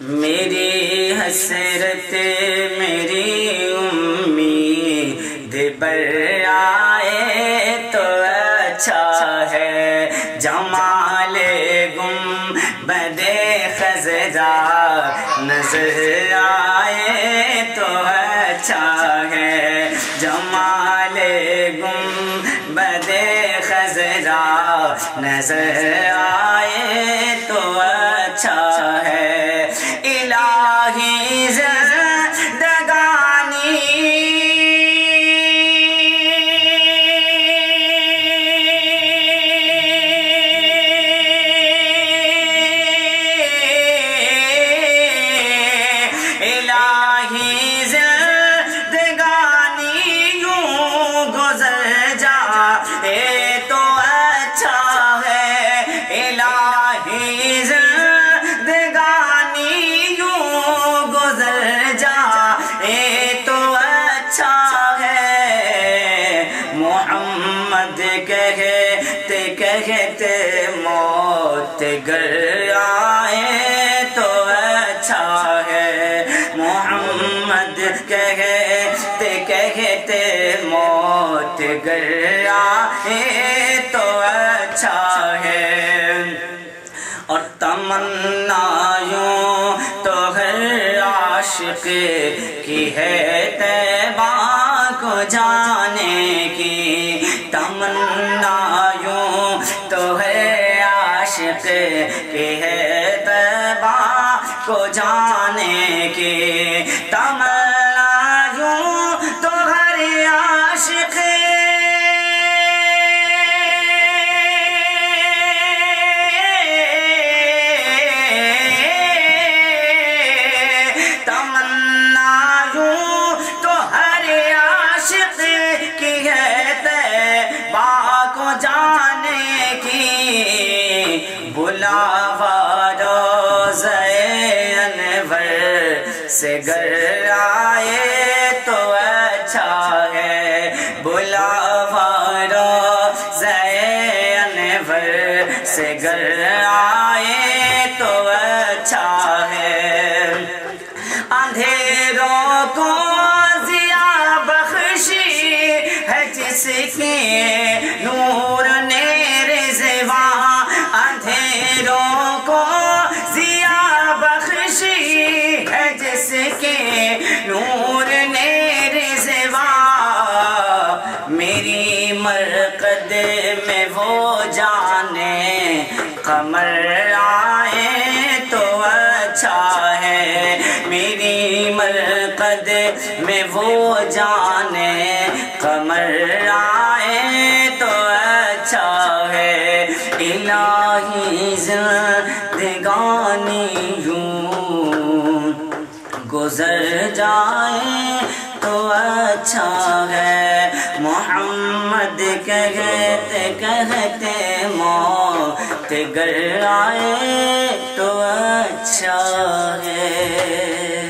मेरी हसरत मेरी उम्मीद पर आए तो अच्छा है। जमाल गुंबद खज़रा नजर आए तो अच्छा है। जमाल गुंबद खज़रा नजर आए तो अच्छा है। इलाही ज़िंदगानी इलाही ज़िंदगानी यूं गुज़र जाए तो अच्छा है। इलाही कहते कहते मौत घर आए तो अच्छा है। मोहम्मद कहते कहते मौत घर आए तो अच्छा है। और तमन्नायों तो हर आशिक की है तैबा को जाने की। तमन्नायों तो है आशिक के है तबा को जाने के। तमन्नायों तो हर आशिक से घर आए तो अच्छा है। बुलावा ज़ैनवर से घर आए तो अच्छा है। अंधेरों को ज़िया बख्शी है जिसके नूर ने रिज़वा। अंधेरों को ज़िया बख्शी है जिसके नूर ने रिज़वा। मेरी मरकद में वो जाने कमर आए तो अच्छा है। मेरी मरकद में वो जाने कमर आए तो अच्छा है। इलाही ज़िंदगानी गुज़र जाए तो अच्छा है। मोहम्मद कहते कहते मौत घर आए तो अच्छा है।